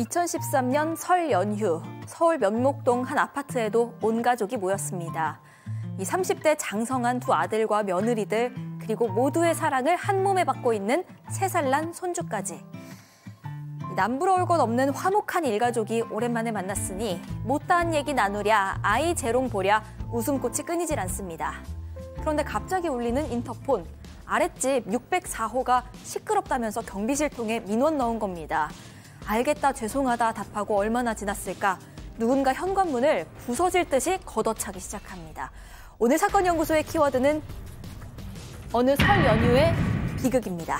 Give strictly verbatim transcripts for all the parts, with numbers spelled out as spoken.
이천십삼 년 설 연휴, 서울 면목동 한 아파트에도 온 가족이 모였습니다. 이 삼십 대 장성한 두 아들과 며느리들, 그리고 모두의 사랑을 한 몸에 받고 있는 세 살 난 손주까지. 남부러울 것 없는 화목한 일가족이 오랜만에 만났으니 못다한 얘기 나누랴, 아이 재롱 보랴, 웃음꽃이 끊이질 않습니다. 그런데 갑자기 울리는 인터폰, 아랫집 육백사 호가 시끄럽다면서 경비실통에 민원 넣은 겁니다. 알겠다, 죄송하다 답하고 얼마나 지났을까? 누군가 현관문을 부서질 듯이 걷어차기 시작합니다. 오늘 사건 연구소의 키워드는 어느 설 연휴의 비극입니다.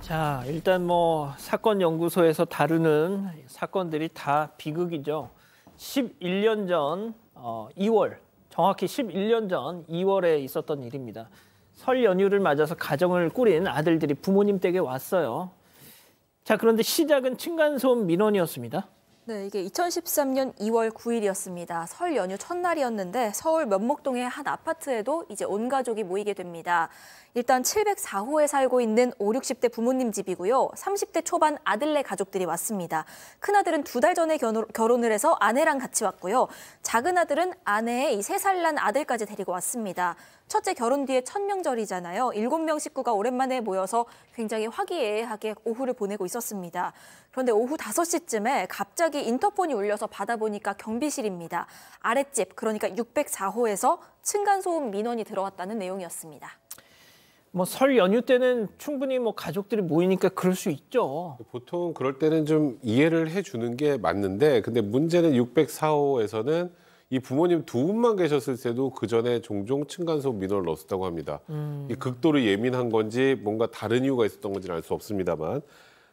자, 일단 뭐 사건 연구소에서 다루는 사건들이 다 비극이죠. 십일 년 전 어, 이월, 정확히 십일 년 전 이월에 있었던 일입니다. 설 연휴를 맞아서 가정을 꾸린 아들들이 부모님 댁에 왔어요. 자, 그런데 시작은 층간소음 민원이었습니다. 네, 이게 이천십삼 년 이월 구일이었습니다. 설 연휴 첫날이었는데 서울 면목동의 한 아파트에도 이제 온 가족이 모이게 됩니다. 일단 칠백사 호에 살고 있는 오륙십 대 부모님 집이고요. 삼십 대 초반 아들네 가족들이 왔습니다. 큰아들은 두 달 전에 결혼을 해서 아내랑 같이 왔고요. 작은아들은 아내의 이 세 살 난 아들까지 데리고 왔습니다. 첫째 결혼 뒤에 첫 명절이잖아요. 일곱 명 식구가 오랜만에 모여서 굉장히 화기애애하게 오후를 보내고 있었습니다. 그런데 오후 다섯 시쯤에 갑자기 인터폰이 울려서 받아보니까 경비실입니다. 아랫집, 그러니까 육백사 호에서 층간소음 민원이 들어왔다는 내용이었습니다. 뭐 설 연휴 때는 충분히 뭐 가족들이 모이니까 그럴 수 있죠. 보통 그럴 때는 좀 이해를 해주는 게 맞는데, 근데 문제는 육백사 호에서는 이 부모님 두 분만 계셨을 때도 그 전에 종종 층간소음 민원을 넣었다고 합니다. 음. 이 극도로 예민한 건지 뭔가 다른 이유가 있었던 건지는 알 수 없습니다만,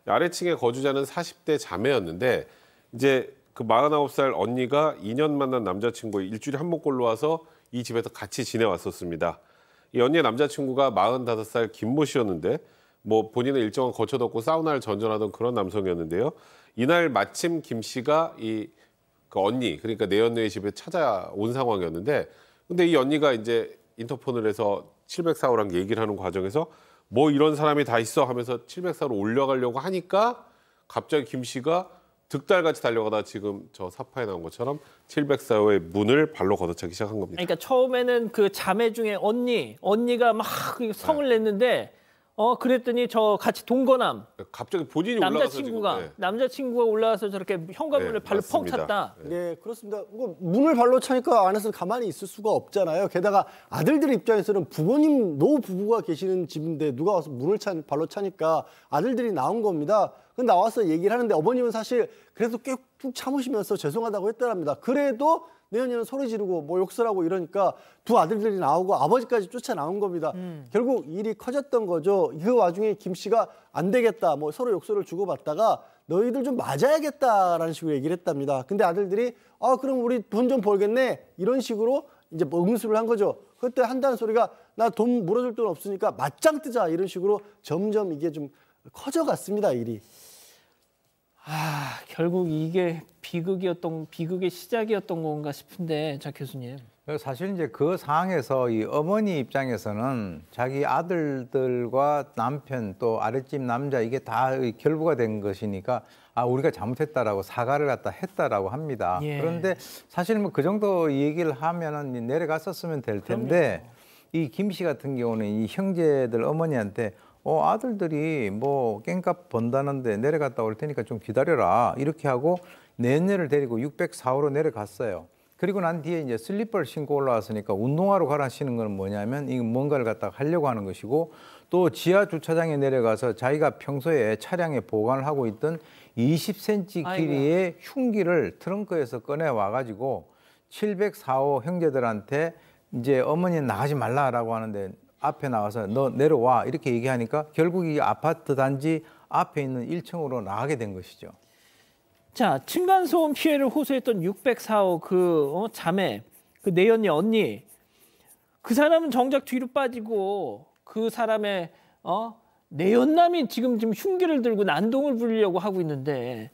아래층에 거주자는 사십 대 자매였는데 이제 그 마흔아홉 살 언니가 이 년 만난 남자친구 일주일에 한 번꼴로 와서 이 집에서 같이 지내왔었습니다. 이 언니의 남자친구가 마흔다섯 살 김모 씨였는데 뭐 본인은 일정을 거쳐뒀고 사우나를 전전하던 그런 남성이었는데요. 이날 마침 김 씨가 이 그 언니, 그러니까 내연녀의 집에 찾아온 상황이었는데, 근데 이 언니가 이제 인터폰을 해서 칠백사 호랑 얘기를 하는 과정에서 뭐 이런 사람이 다 있어 하면서 칠백사 호로 올려가려고 하니까 갑자기 김 씨가 득달같이 달려가다 지금 저 사파에 나온 것처럼 칠백사 호의 문을 발로 걷어차기 시작한 겁니다. 그러니까 처음에는 그 자매 중에 언니, 언니가 막 성을 네. 냈는데 어 그랬더니 저 같이 동거남 갑자기 본인이 남자친구가 올라가서 지금, 네. 남자친구가 올라와서 저렇게 현관문을 네, 발로 펑 찼다. 네. 네, 그렇습니다. 문을 발로 차니까 안에서는 가만히 있을 수가 없잖아요. 게다가 아들들 입장에서는 부모님 노 부부가 계시는 집인데 누가 와서 문을 차, 발로 차니까 아들들이 나온 겁니다. 근데 나와서 얘기를 하는데 어머님은 사실 그래도 꽤 쭉 참으시면서 죄송하다고 했더랍니다. 그래도 내연녀는 소리 지르고 뭐 욕설하고 이러니까 두 아들들이 나오고 아버지까지 쫓아 나온 겁니다. 음. 결국 일이 커졌던 거죠. 그 와중에 김 씨가 안 되겠다, 뭐 서로 욕설을 주고받다가 너희들 좀 맞아야겠다라는 식으로 얘기를 했답니다. 근데 아들들이 아 그럼 우리 돈 좀 벌겠네 이런 식으로 이제 뭐 응수를 한 거죠. 그때 한다는 소리가 나 돈 물어줄 돈 없으니까 맞짱 뜨자 이런 식으로 점점 이게 좀 커져갔습니다, 일이. 아, 결국 이게 비극이었던, 비극의 시작이었던 건가 싶은데, 자 교수님. 사실 이제 그 상황에서 이 어머니 입장에서는 자기 아들들과 남편 또 아랫집 남자 이게 다 결부가 된 것이니까 아, 우리가 잘못했다라고 사과를 갖다 했다라고 합니다. 예. 그런데 사실 뭐 그 정도 얘기를 하면은 내려갔었으면 될 텐데 이 김 씨 같은 경우는 이 형제들 어머니한테 어, 아들들이 뭐 깽값 번다는데 내려갔다 올 테니까 좀 기다려라 이렇게 하고 내연녀를 데리고 육백사 호로 내려갔어요. 그리고 난 뒤에 이제 슬리퍼를 신고 올라왔으니까 운동화로 갈아신는 건 뭐냐면 이 뭔가를 갖다가 하려고 하는 것이고, 또 지하 주차장에 내려가서 자기가 평소에 차량에 보관을 하고 있던 이십 센티미터 길이의 아이고. 흉기를 트렁크에서 꺼내 와가지고 칠백사 호 형제들한테 이제 어머니 나가지 말라라고 하는데. 앞에 나와서 너 내려와 이렇게 얘기하니까 결국 이 아파트 단지 앞에 있는 일 층으로 나가게 된 것이죠. 자, 층간소음 피해를 호소했던 육백사 호 그 어, 자매, 그 내연녀 언니, 그 사람은 정작 뒤로 빠지고 그 사람의 어, 내연남이 지금 지금 흉기를 들고 난동을 부리려고 하고 있는데,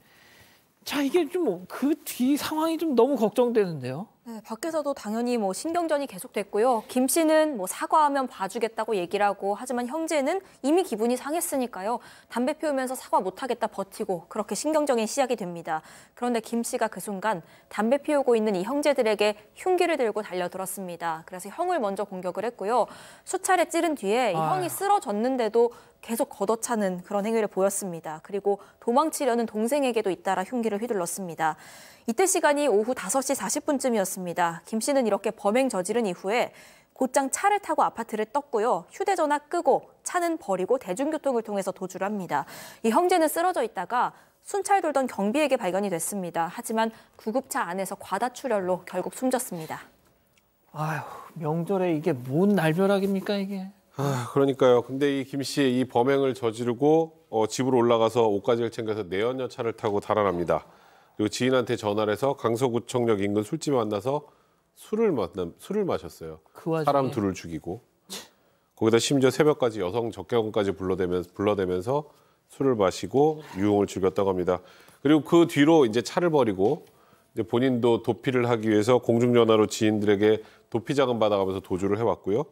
자 이게 좀 그 뒤 상황이 좀 너무 걱정되는데요. 네, 밖에서도 당연히 뭐 신경전이 계속됐고요. 김 씨는 뭐 사과하면 봐주겠다고 얘기를 하고, 하지만 형제는 이미 기분이 상했으니까요. 담배 피우면서 사과 못하겠다 버티고 그렇게 신경전이 시작이 됩니다. 그런데 김 씨가 그 순간 담배 피우고 있는 이 형제들에게 흉기를 들고 달려들었습니다. 그래서 형을 먼저 공격을 했고요. 수차례 찌른 뒤에 이 형이 쓰러졌는데도 계속 걷어차는 그런 행위를 보였습니다. 그리고 도망치려는 동생에게도 잇따라 흉기를 휘둘렀습니다. 이때 시간이 오후 다섯 시 사십 분쯤이었습니다. 김 씨는 이렇게 범행 저지른 이후에 곧장 차를 타고 아파트를 떴고요. 휴대전화 끄고 차는 버리고 대중교통을 통해서 도주를 합니다. 이 형제는 쓰러져 있다가 순찰 돌던 경비에게 발견이 됐습니다. 하지만 구급차 안에서 과다출혈로 결국 숨졌습니다. 아휴, 명절에 이게 뭔 날벼락입니까, 이게. 아, 그러니까요. 근데 이 김 씨의 이 범행을 저지르고 어, 집으로 올라가서 옷가지를 챙겨서 내연녀 차를 타고 달아납니다. 그리고 지인한테 전화를 해서 강서구청역 인근 술집에 만나서 술을, 만나, 술을 마셨어요. 그 와중에... 사람 둘을 죽이고 거기다 심지어 새벽까지 여성 적개원까지 불러대면서, 불러대면서 술을 마시고 유흥을 즐겼다고 합니다. 그리고 그 뒤로 이제 차를 버리고 이제 본인도 도피를 하기 위해서 공중전화로 지인들에게 도피 자금 받아가면서 도주를 해왔고요.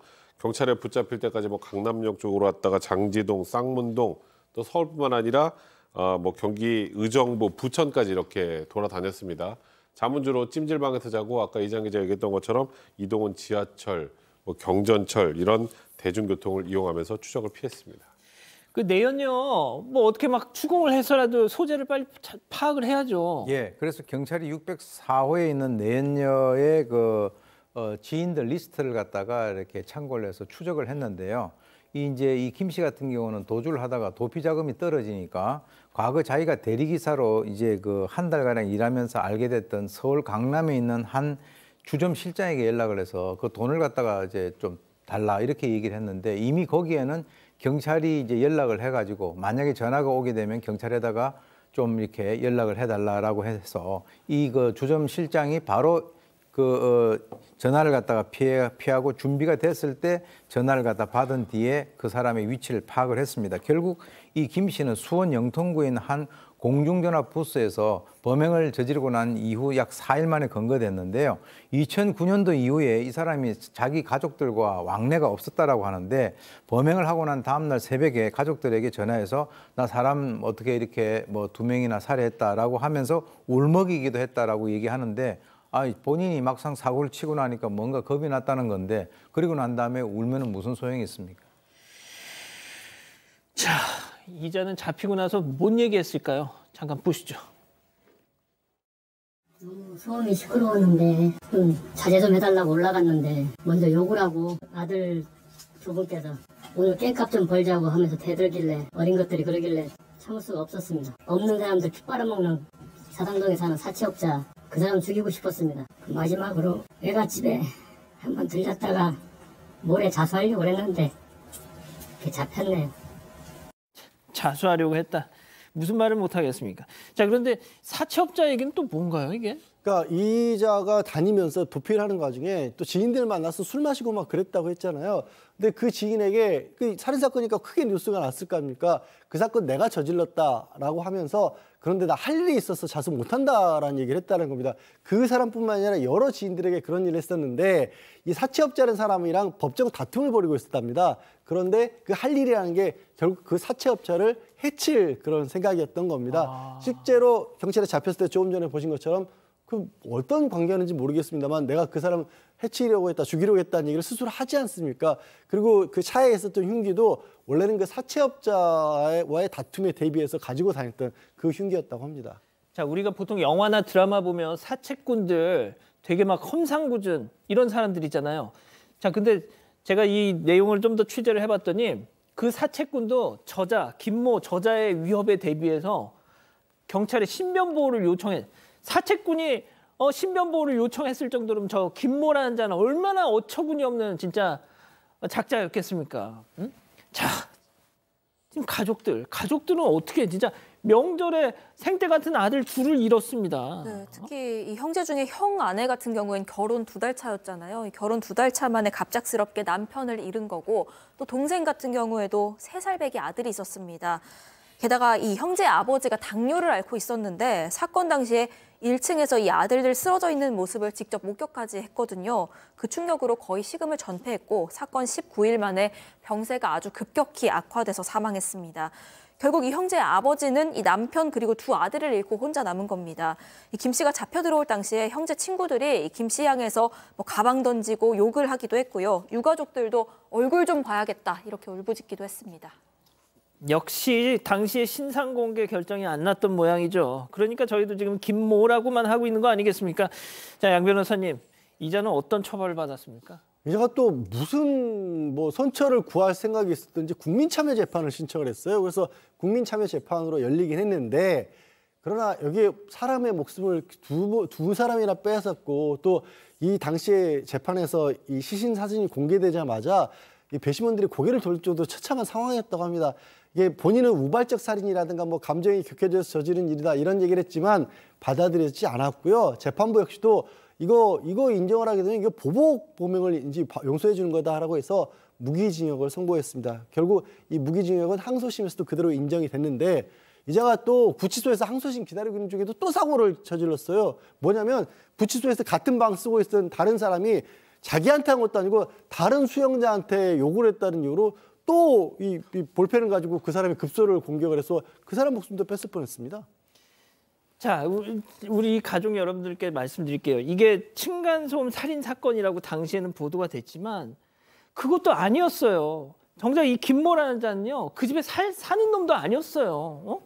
경찰에 붙잡힐 때까지 뭐 강남역 쪽으로 왔다가 장지동, 쌍문동 또 서울뿐만 아니라 아, 뭐 경기, 의정부, 부천까지 이렇게 돌아다녔습니다. 잠은 주로 찜질방에서 자고 아까 이장 기자 얘기했던 것처럼 이동은 지하철, 뭐 경전철 이런 대중교통을 이용하면서 추적을 피했습니다. 그 내연녀 뭐 어떻게 막 추궁을 해서라도 소재를 빨리 파악을 해야죠. 예, 그래서 경찰이 육백사 호에 있는 내연녀의 그 어, 지인들 리스트를 갖다가 이렇게 참고를 해서 추적을 했는데요. 이 이제 이 김 씨 같은 경우는 도주를 하다가 도피 자금이 떨어지니까 과거 자기가 대리기사로 이제 그 한 달가량 일하면서 알게 됐던 서울 강남에 있는 한 주점 실장에게 연락을 해서 그 돈을 갖다가 이제 좀 달라 이렇게 얘기를 했는데 이미 거기에는 경찰이 이제 연락을 해가지고 만약에 전화가 오게 되면 경찰에다가 좀 이렇게 연락을 해달라라고 해서 이 그 주점 실장이 바로 그 어, 전화를 갖다가 피해, 피하고 준비가 됐을 때 전화를 갖다 받은 뒤에 그 사람의 위치를 파악을 했습니다. 결국 이 김 씨는 수원 영통구인 한 공중전화 부스에서 범행을 저지르고 난 이후 약 사 일 만에 검거됐는데요. 이천구 년도 이후에 이 사람이 자기 가족들과 왕래가 없었다라고 하는데 범행을 하고 난 다음 날 새벽에 가족들에게 전화해서 나 사람 어떻게 이렇게 뭐 두 명이나 살해했다라고 하면서 울먹이기도 했다라고 얘기하는데 아, 본인이 막상 사고를 치고 나니까 뭔가 겁이 났다는 건데 그리고 난 다음에 울면은 무슨 소용이 있습니까? 자, 이자는 잡히고 나서 뭔 얘기했을까요? 잠깐 보시죠. 소음이 시끄러웠는데 자제 좀 해달라고 올라갔는데 먼저 욕을 하고 아들 두 분께서 오늘 깻값 좀 벌자고 하면서 대들길래 어린 것들이 그러길래 참을 수가 없었습니다. 없는 사람들 피 빨아먹는 사당동에 사는 사채업자 그 사람 죽이고 싶었습니다. 마지막으로 애가 집에 한번 들렸다가 모레 자수하려고 했는데 잡혔네요. 자수하려고 했다. 무슨 말을 못하겠습니까? 자, 그런데 사채업자 얘기는 또 뭔가요, 이게? 그러니까 이자가 다니면서 도피를 하는 과정에 또 지인들 만나서 술 마시고 막 그랬다고 했잖아요. 근데 그 지인에게 그 살인사건이니까 크게 뉴스가 났을 거 아닙니까? 그 사건 내가 저질렀다라고 하면서 그런데 나 할 일이 있어서 자수 못한다라는 얘기를 했다는 겁니다. 그 사람뿐만 아니라 여러 지인들에게 그런 일을 했었는데 이 사채업자라는 사람이랑 법정 다툼을 벌이고 있었답니다. 그런데 그 할 일이라는 게 결국 그 사채업자를 해칠 그런 생각이었던 겁니다. 아... 실제로 경찰에 잡혔을 때 조금 전에 보신 것처럼 그 어떤 관계였는지 모르겠습니다만 내가 그 사람 해치려고 했다, 죽이려고 했다는 얘기를 스스로 하지 않습니까? 그리고 그 차에 있었던 흉기도 원래는 그 사채업자와의 다툼에 대비해서 가지고 다녔던 그 흉기였다고 합니다. 자, 우리가 보통 영화나 드라마 보면 사채꾼들 되게 막 험상궂은 이런 사람들 있잖아요. 자, 근데 제가 이 내용을 좀 더 취재를 해봤더니 그 사채꾼도 저자, 김모 저자의 위협에 대비해서 경찰에 신변보호를 요청해 사채꾼이 어, 신변보호를 요청했을 정도로 저 김모라는 자는 얼마나 어처구니 없는 진짜 작자였겠습니까? 응? 자, 지금 가족들, 가족들은 어떻게 진짜 명절에 생떼 같은 아들 둘을 잃었습니다. 네, 특히 이 형제 중에 형 아내 같은 경우엔 결혼 두 달 차였잖아요. 결혼 두 달 차 만에 갑작스럽게 남편을 잃은 거고 또 동생 같은 경우에도 세 살 배기 아들이 있었습니다. 게다가 이 형제 아버지가 당뇨를 앓고 있었는데 사건 당시에 일 층에서 이 아들들 쓰러져 있는 모습을 직접 목격까지 했거든요. 그 충격으로 거의 식음을 전폐했고 사건 십구 일 만에 병세가 아주 급격히 악화돼서 사망했습니다. 결국 이 형제의 아버지는 이 남편 그리고 두 아들을 잃고 혼자 남은 겁니다. 이 김 씨가 잡혀 들어올 당시에 형제 친구들이 김 씨 향해서 뭐 가방 던지고 욕을 하기도 했고요. 유가족들도 얼굴 좀 봐야겠다 이렇게 울부짖기도 했습니다. 역시 당시에 신상공개 결정이 안 났던 모양이죠. 그러니까 저희도 지금 김모라고만 하고 있는 거 아니겠습니까? 자, 양 변호사님, 이자는 어떤 처벌을 받았습니까? 이자가 또 무슨 뭐 선처를 구할 생각이 있었든지 국민참여재판을 신청을 했어요. 그래서 국민참여재판으로 열리긴 했는데, 그러나 여기에 사람의 목숨을 두, 두 사람이나 빼앗았고, 또 이 당시에 재판에서 이 시신 사진이 공개되자마자 이 배심원들이 고개를 돌릴 정도 처참한 상황이었다고 합니다. 이게 본인은 우발적 살인이라든가 뭐 감정이 격해져서 저지른 일이다 이런 얘기를 했지만 받아들이지 않았고요. 재판부 역시도 이거 이거 인정을 하게 되면 이게 보복 범행을 이제 용서해 주는 거다라고 해서 무기징역을 선고했습니다. 결국 이 무기징역은 항소심에서도 그대로 인정이 됐는데 이자가 또 구치소에서 항소심 기다리고 있는 중에도 또 사고를 저질렀어요. 뭐냐면 구치소에서 같은 방 쓰고 있던 다른 사람이 자기한테 한 것도 아니고 다른 수용자한테 욕을 했다는 이유로 또 이, 이 볼펜을 가지고 그 사람의 급소를 공격을 해서 그 사람 목숨도 뺏을 뻔했습니다. 자, 우리 가족 여러분들께 말씀드릴게요. 이게 층간소음 살인 사건이라고 당시에는 보도가 됐지만 그것도 아니었어요. 정작 이 김모라는 자는요, 그 집에 살, 사는 놈도 아니었어요. 어?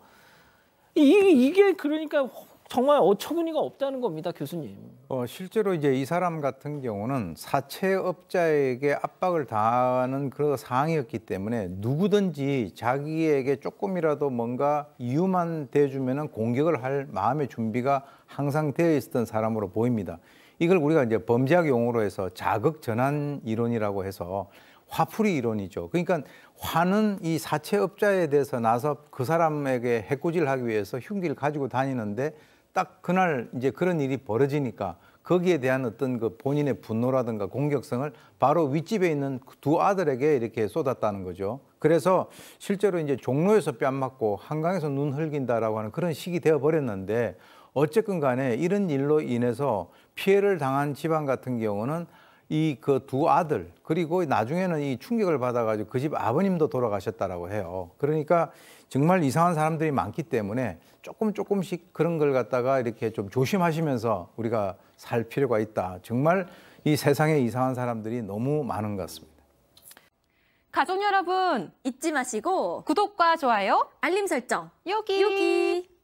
이, 이게 그러니까 정말 어처구니가 없다는 겁니다, 교수님. 어, 실제로 이제 이 사람 같은 경우는 사채업자에게 압박을 당하는 그런 상황이었기 때문에 누구든지 자기에게 조금이라도 뭔가 이유만 대주면은 공격을 할 마음의 준비가 항상 되어 있었던 사람으로 보입니다. 이걸 우리가 이제 범죄학 용어로 해서 자극 전환 이론이라고 해서 화풀이 이론이죠. 그러니까 화는 이 사채업자에 대해서 나서 그 사람에게 해코지를 하기 위해서 흉기를 가지고 다니는데 딱 그날 이제 그런 일이 벌어지니까 거기에 대한 어떤 그 본인의 분노라든가 공격성을 바로 윗집에 있는 두 아들에게 이렇게 쏟았다는 거죠. 그래서 실제로 이제 종로에서 뺨 맞고 한강에서 눈 흘긴다라고 하는 그런 식이 되어 버렸는데 어쨌건 간에 이런 일로 인해서 피해를 당한 집안 같은 경우는 이 그 두 아들 그리고 나중에는 이 충격을 받아가지고 그 집 아버님도 돌아가셨다라고 해요. 그러니까 정말 이상한 사람들이 많기 때문에 조금 조금씩 그런 걸 갖다가 이렇게 좀 조심하시면서 우리가 살 필요가 있다. 정말 이 세상에 이상한 사람들이 너무 많은 것 같습니다. 가족 여러분 잊지 마시고 구독과 좋아요, 알림 설정 여기 여기.